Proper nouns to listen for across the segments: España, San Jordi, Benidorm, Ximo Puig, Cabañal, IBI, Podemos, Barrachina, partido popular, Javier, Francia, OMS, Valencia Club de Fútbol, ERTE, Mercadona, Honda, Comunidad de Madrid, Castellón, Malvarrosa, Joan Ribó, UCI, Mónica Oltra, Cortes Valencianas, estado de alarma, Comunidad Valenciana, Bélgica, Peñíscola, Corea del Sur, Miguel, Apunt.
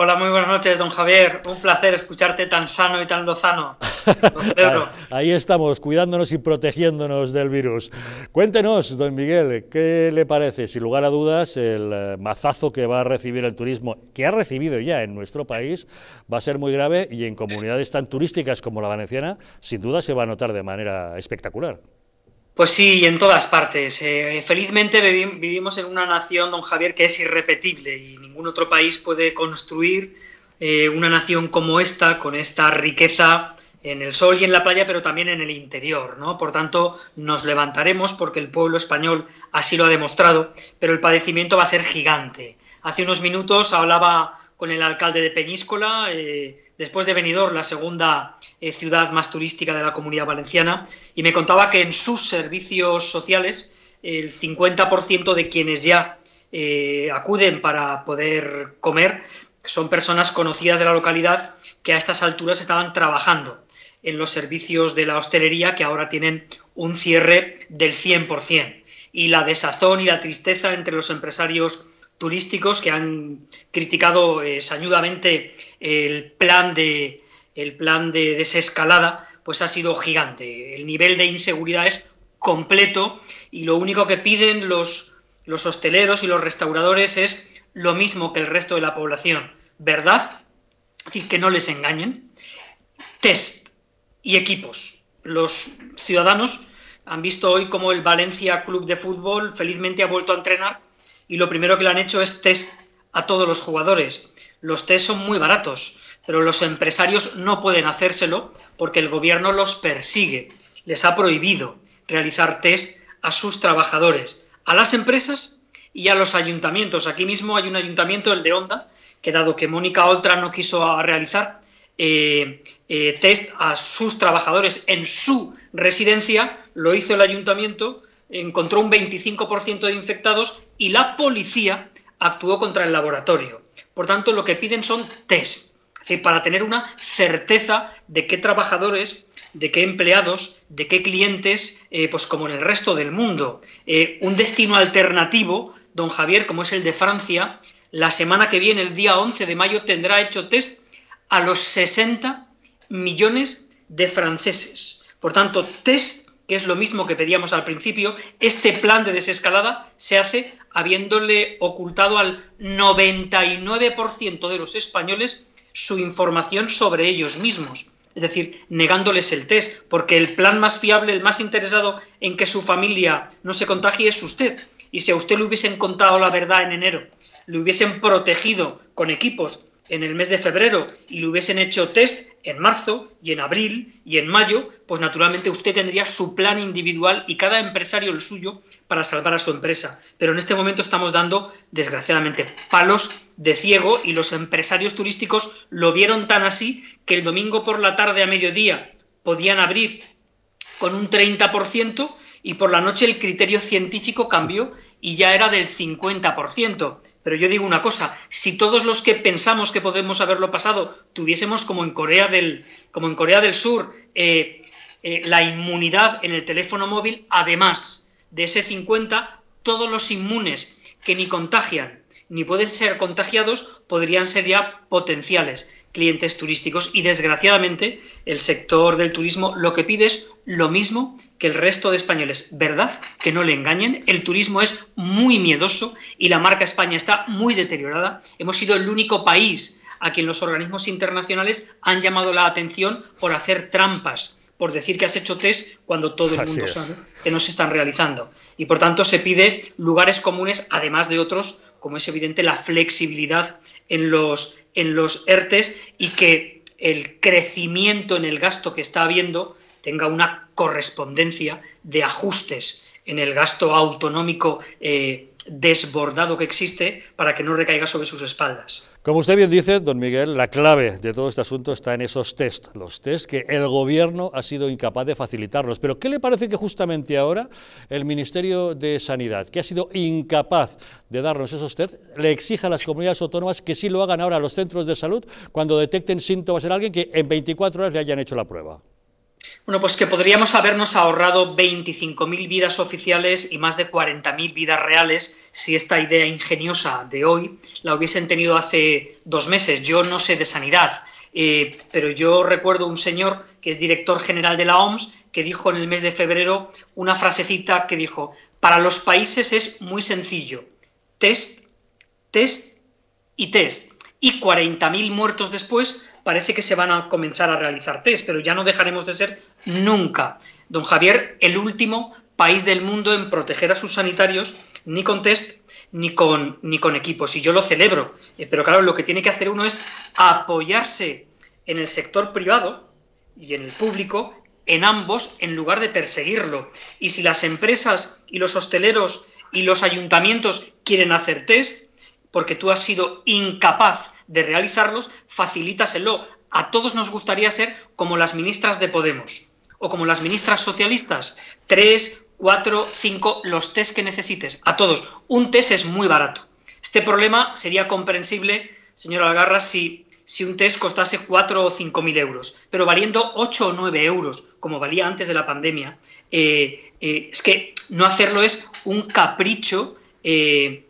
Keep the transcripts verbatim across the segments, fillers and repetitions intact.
Hola, muy buenas noches, don Javier. Un placer escucharte tan sano y tan lozano. Ahí estamos, cuidándonos y protegiéndonos del virus. Cuéntenos, don Miguel, ¿qué le parece, sin lugar a dudas, el mazazo que va a recibir el turismo, que ha recibido ya en nuestro país, va a ser muy grave y en comunidades tan turísticas como la valenciana, sin duda se va a notar de manera espectacular? Pues sí, en todas partes. Eh, felizmente vivimos en una nación, don Javier, que es irrepetible y ningún otro país puede construir eh, una nación como esta, con esta riqueza en el sol y en la playa, pero también en el interior, ¿no? Por tanto, nos levantaremos porque el pueblo español así lo ha demostrado, pero el padecimiento va a ser gigante. Hace unos minutos hablaba con el alcalde de Peñíscola, eh, después de Benidorm, la segunda eh, ciudad más turística de la Comunidad Valenciana, y me contaba que en sus servicios sociales el cincuenta por ciento de quienes ya eh, acuden para poder comer son personas conocidas de la localidad que a estas alturas estaban trabajando en los servicios de la hostelería, que ahora tienen un cierre del cien por cien. Y la desazón y la tristeza entre los empresarios turísticos que han criticado eh, sañudamente el plan de el plan de desescalada, pues ha sido gigante. El nivel de inseguridad es completo y lo único que piden los, los hosteleros y los restauradores es lo mismo que el resto de la población, ¿verdad? Es decir, que no les engañen. Test y equipos. Los ciudadanos han visto hoy cómo el Valencia Club de Fútbol felizmente ha vuelto a entrenar y lo primero que le han hecho es test a todos los jugadores. Los test son muy baratos, pero los empresarios no pueden hacérselo porque el gobierno los persigue. Les ha prohibido realizar test a sus trabajadores, a las empresas y a los ayuntamientos. Aquí mismo hay un ayuntamiento, el de Honda, que dado que Mónica Oltra no quiso realizar eh, eh, test a sus trabajadores en su residencia, lo hizo el ayuntamiento, encontró un veinticinco por ciento de infectados y la policía actuó contra el laboratorio. Por tanto, lo que piden son test, es decir, para tener una certeza de qué trabajadores, de qué empleados, de qué clientes, eh, pues como en el resto del mundo. Eh, un destino alternativo, don Javier, como es el de Francia, la semana que viene, el día once de mayo, tendrá hecho test a los sesenta millones de franceses. Por tanto, test, que es lo mismo que pedíamos al principio. Este plan de desescalada se hace habiéndole ocultado al noventa y nueve por ciento de los españoles su información sobre ellos mismos, es decir, negándoles el test, porque el plan más fiable, el más interesado en que su familia no se contagie es usted, y si a usted le hubiesen contado la verdad en enero, le hubiesen protegido con equipos en el mes de febrero y le hubiesen hecho test en marzo y en abril y en mayo, pues naturalmente usted tendría su plan individual y cada empresario el suyo para salvar a su empresa. Pero en este momento estamos dando, desgraciadamente, palos de ciego y los empresarios turísticos lo vieron tan así que el domingo por la tarde a mediodía podían abrir con un treinta por ciento y por la noche el criterio científico cambió y ya era del cincuenta por ciento. Pero yo digo una cosa, si todos los que pensamos que podemos haberlo pasado tuviésemos, como en Corea del, como en Corea del Sur, eh, eh, la inmunidad en el teléfono móvil, además de ese cincuenta, todos los inmunes que ni contagian ni pueden ser contagiados podrían ser ya potenciales clientes turísticos. Y desgraciadamente el sector del turismo lo que pide es lo mismo que el resto de españoles, ¿verdad? Que no le engañen. El turismo es muy miedoso y la marca España está muy deteriorada. Hemos sido el único país a quien los organismos internacionales han llamado la atención por hacer trampas, por decir que has hecho test cuando todo el mundo sabe que no se están realizando. Y por tanto se pide lugares comunes, además de otros, como es evidente la flexibilidad en los, en los E R Tes y que el crecimiento en el gasto que está habiendo tenga una correspondencia de ajustes en el gasto autonómico eh, desbordado que existe para que no recaiga sobre sus espaldas. Como usted bien dice, don Miguel, la clave de todo este asunto está en esos test, los test que el gobierno ha sido incapaz de facilitarlos. Pero ¿qué le parece que justamente ahora el Ministerio de Sanidad, que ha sido incapaz de darnos esos test, le exija a las comunidades autónomas que sí lo hagan ahora a los centros de salud cuando detecten síntomas en alguien que en veinticuatro horas le hayan hecho la prueba? Bueno, pues que podríamos habernos ahorrado veinticinco mil vidas oficiales y más de cuarenta mil vidas reales si esta idea ingeniosa de hoy la hubiesen tenido hace dos meses. Yo no sé de sanidad, eh, pero yo recuerdo un señor que es director general de la O M S que dijo en el mes de febrero una frasecita que dijo: para los países es muy sencillo, test, test y test. Y cuarenta mil muertos después parece que se van a comenzar a realizar test, pero ya no dejaremos de ser nunca, don Javier, el último país del mundo en proteger a sus sanitarios ni con test ni con, ni con equipos. Y yo lo celebro, eh, pero claro, lo que tiene que hacer uno es apoyarse en el sector privado y en el público, en ambos, en lugar de perseguirlo. Y si las empresas y los hosteleros y los ayuntamientos quieren hacer test, porque tú has sido incapaz de realizarlos, facilítaselo. A todos nos gustaría ser como las ministras de Podemos o como las ministras socialistas. Tres, cuatro, cinco, los test que necesites. A todos. Un test es muy barato. Este problema sería comprensible, señora Algarra, si, si un test costase cuatro o cinco mil euros, pero valiendo ocho o nueve euros, como valía antes de la pandemia. Eh, eh, es que no hacerlo es un capricho eh,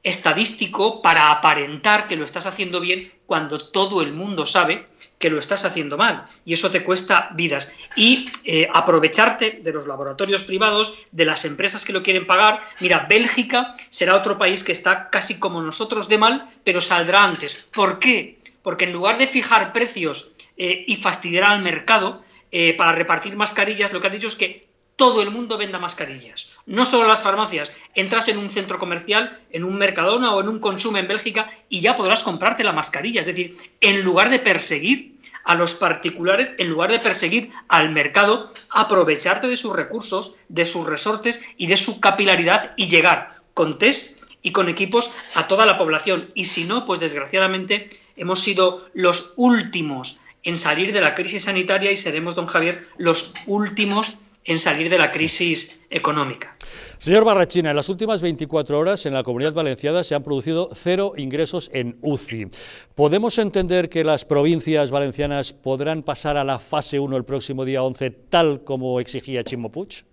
estadístico para aparentar que lo estás haciendo bien cuando todo el mundo sabe que lo estás haciendo mal, y eso te cuesta vidas. Y eh, aprovecharte de los laboratorios privados, de las empresas que lo quieren pagar. Mira, Bélgica será otro país que está casi como nosotros de mal, pero saldrá antes. ¿Por qué? Porque en lugar de fijar precios eh, y fastidiar al mercado eh, para repartir mascarillas, lo que ha dicho es que todo el mundo venda mascarillas, no solo las farmacias. Entras en un centro comercial, en un Mercadona o en un Consumo en Bélgica y ya podrás comprarte la mascarilla. Es decir, en lugar de perseguir a los particulares, en lugar de perseguir al mercado, aprovecharte de sus recursos, de sus resortes y de su capilaridad y llegar con test y con equipos a toda la población. Y si no, pues desgraciadamente hemos sido los últimos en salir de la crisis sanitaria y seremos, don Javier, los últimos en salir de la crisis económica. Señor Barrachina, en las últimas veinticuatro horas en la Comunidad Valenciana se han producido cero ingresos en U C I. ¿Podemos entender que las provincias valencianas podrán pasar a la fase uno el próximo día once, tal como exigía Ximo Puig?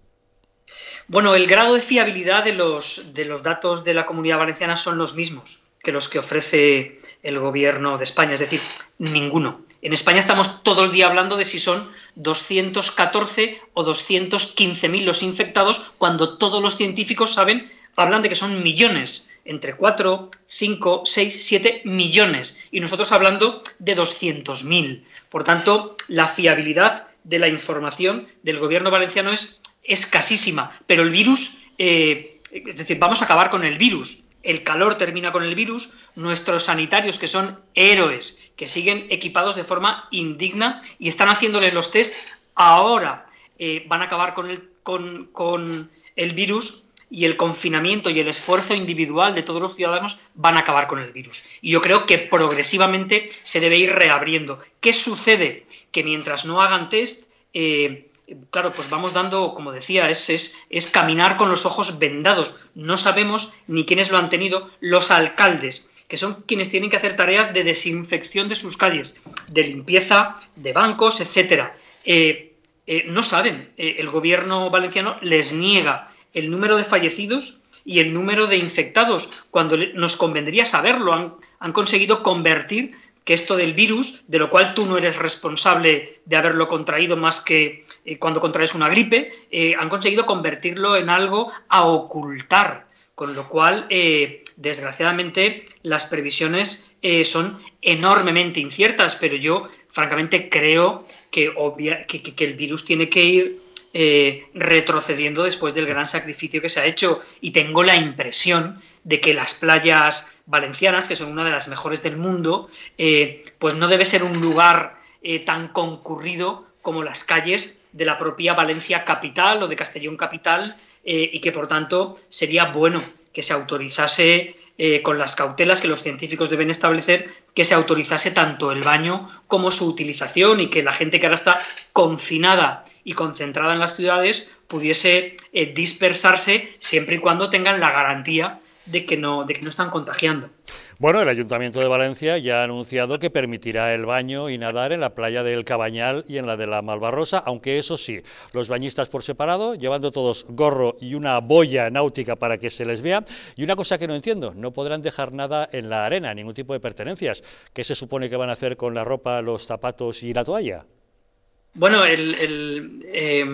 Bueno, el grado de fiabilidad de los, de los datos de la Comunidad Valenciana son los mismos que los que ofrece el Gobierno de España, es decir, ninguno. En España estamos todo el día hablando de si son doscientos catorce o doscientos quince mil los infectados, cuando todos los científicos saben, hablan de que son millones, entre cuatro, cinco, seis, siete millones, y nosotros hablando de doscientos mil. Por tanto, la fiabilidad de la información del Gobierno valenciano es escasísima, pero el virus, eh, es decir, vamos a acabar con el virus. El calor termina con el virus, nuestros sanitarios, que son héroes, que siguen equipados de forma indigna y están haciéndoles los test ahora, eh, van a acabar con el, con, con el virus, y el confinamiento y el esfuerzo individual de todos los ciudadanos van a acabar con el virus. Y yo creo que progresivamente se debe ir reabriendo. ¿Qué sucede? Que mientras no hagan test, eh, claro, pues vamos dando, como decía, es, es, es caminar con los ojos vendados. No sabemos ni quiénes lo han tenido. Los alcaldes, que son quienes tienen que hacer tareas de desinfección de sus calles, de limpieza, de bancos, etcétera. Eh, eh, no saben. Eh, el Gobierno valenciano les niega el número de fallecidos y el número de infectados, cuando nos convendría saberlo. Han, han conseguido convertir que esto del virus, de lo cual tú no eres responsable de haberlo contraído más que eh, cuando contraes una gripe, eh, han conseguido convertirlo en algo a ocultar, con lo cual, eh, desgraciadamente, las previsiones eh, son enormemente inciertas, pero yo, francamente, creo que, obvia, que, que, que el virus tiene que ir eh, retrocediendo después del gran sacrificio que se ha hecho, y tengo la impresión de que las playas valencianas, que son una de las mejores del mundo, eh, pues no debe ser un lugar eh, tan concurrido como las calles de la propia Valencia capital o de Castellón capital, eh, y que por tanto sería bueno que se autorizase, eh, con las cautelas que los científicos deben establecer, que se autorizase tanto el baño como su utilización, y que la gente que ahora está confinada y concentrada en las ciudades pudiese eh, dispersarse, siempre y cuando tengan la garantía de que no, de que no están contagiando. Bueno, el Ayuntamiento de Valencia ya ha anunciado que permitirá el baño y nadar en la playa del Cabañal y en la de la Malvarrosa, aunque eso sí, los bañistas por separado, llevando todos gorro y una boya náutica para que se les vea. Y una cosa que no entiendo, no podrán dejar nada en la arena, ningún tipo de pertenencias. ¿Qué se supone que van a hacer con la ropa, los zapatos y la toalla? Bueno, el, el, eh,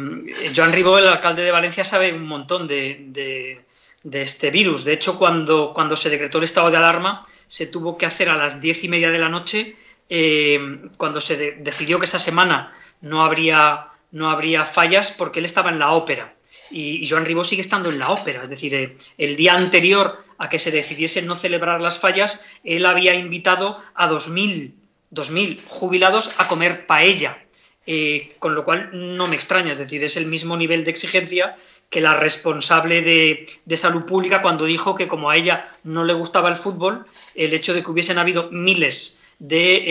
Joan Ribó, el alcalde de Valencia, sabe un montón de... de... de este virus. De hecho, cuando, cuando se decretó el estado de alarma, se tuvo que hacer a las diez y media de la noche, eh, cuando se de decidió que esa semana no habría, no habría fallas, porque él estaba en la ópera. Y, y Joan Ribó sigue estando en la ópera. Es decir, eh, el día anterior a que se decidiese no celebrar las fallas, él había invitado a dos mil jubilados a comer paella. Eh, con lo cual no me extraña, es decir, es el mismo nivel de exigencia que la responsable de, de salud pública cuando dijo que como a ella no le gustaba el fútbol, el hecho de que hubiesen habido miles de,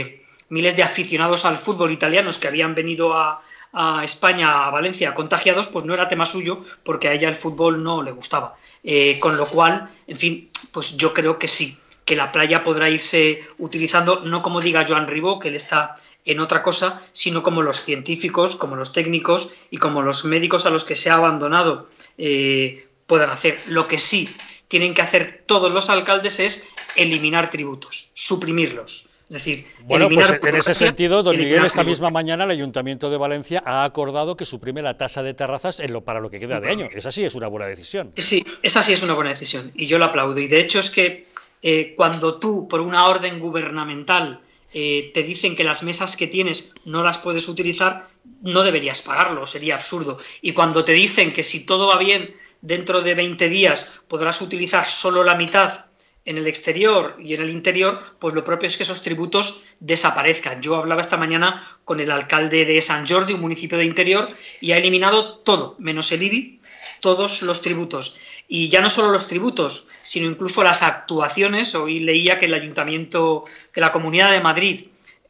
eh, miles de aficionados al fútbol italianos que habían venido a, a España, a Valencia, contagiados, pues no era tema suyo porque a ella el fútbol no le gustaba. Eh, con lo cual, en fin, pues yo creo que sí, que la playa podrá irse utilizando, no como diga Joan Ribó, que él está en otra cosa, sino como los científicos, como los técnicos y como los médicos a los que se ha abandonado eh, puedan hacer. Lo que sí tienen que hacer todos los alcaldes es eliminar tributos, suprimirlos. Es decir, bueno, pues en ese sentido, don Miguel, esta misma mañana el Ayuntamiento de Valencia ha acordado que suprime la tasa de terrazas en lo, para lo que queda de año. Esa sí es una buena decisión. Sí, esa sí es una buena decisión y yo la aplaudo. Y de hecho es que eh, cuando tú, por una orden gubernamental, Eh, te dicen que las mesas que tienes no las puedes utilizar, no deberías pagarlo, sería absurdo. Y cuando te dicen que si todo va bien, dentro de veinte días podrás utilizar solo la mitad en el exterior y en el interior, pues lo propio es que esos tributos desaparezcan. Yo hablaba esta mañana con el alcalde de San Jordi, un municipio de interior, y ha eliminado todo, menos el I B I, todos los tributos. Y ya no solo los tributos, sino incluso las actuaciones. Hoy leía que el Ayuntamiento, que la Comunidad de Madrid,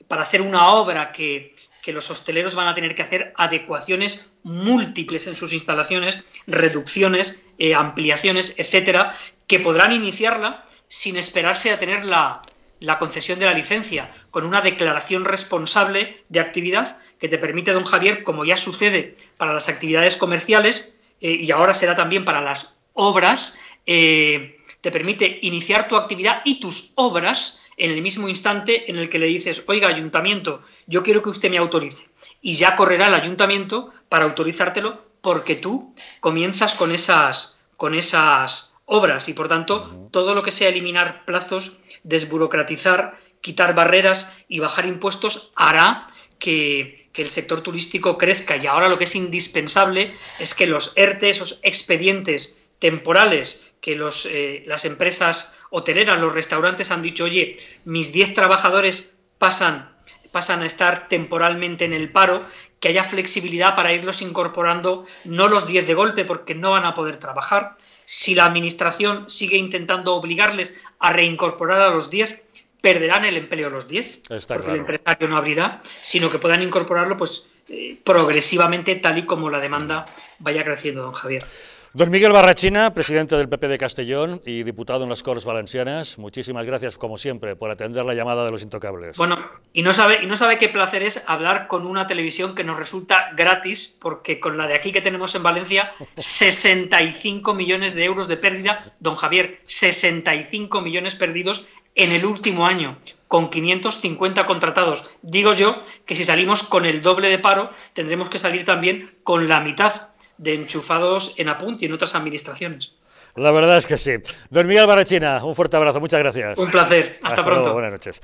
para hacer una obra que, que los hosteleros van a tener que hacer adecuaciones múltiples en sus instalaciones, reducciones, eh, ampliaciones, etcétera, que podrán iniciarla sin esperarse a tener la, la concesión de la licencia, con una declaración responsable de actividad que te permite, don Javier, como ya sucede para las actividades comerciales, eh, y ahora será también para las obras, eh, te permite iniciar tu actividad y tus obras en el mismo instante en el que le dices, oiga, ayuntamiento, yo quiero que usted me autorice. Y ya correrá el ayuntamiento para autorizártelo porque tú comienzas con esas, con esas obras. Y por tanto, todo lo que sea eliminar plazos, desburocratizar, quitar barreras y bajar impuestos hará Que, que el sector turístico crezca. Y ahora lo que es indispensable es que los ERTE, esos expedientes temporales que los, eh, las empresas hoteleras, los restaurantes han dicho, oye, mis diez trabajadores pasan, pasan a estar temporalmente en el paro, que haya flexibilidad para irlos incorporando, no los diez de golpe porque no van a poder trabajar. Si la administración sigue intentando obligarles a reincorporar a los diez, perderán el empleo los diez, está porque claro, el empresario no abrirá, sino que puedan incorporarlo pues eh, progresivamente tal y como la demanda vaya creciendo, don Javier. Don Miguel Barrachina, presidente del P P de Castellón y diputado en las Cortes Valencianas, muchísimas gracias, como siempre, por atender la llamada de los intocables. Bueno, y no sabe, y no sabe qué placer es hablar con una televisión que nos resulta gratis, porque con la de aquí que tenemos en Valencia, sesenta y cinco millones de euros de pérdida, don Javier, sesenta y cinco millones perdidos en el último año, con quinientos cincuenta contratados. Digo yo que si salimos con el doble de paro, tendremos que salir también con la mitad de enchufados en Apunt y en otras administraciones. La verdad es que sí. Don Miguel Barrachina, un fuerte abrazo, muchas gracias. Un placer, hasta, hasta pronto. Luego, buenas noches.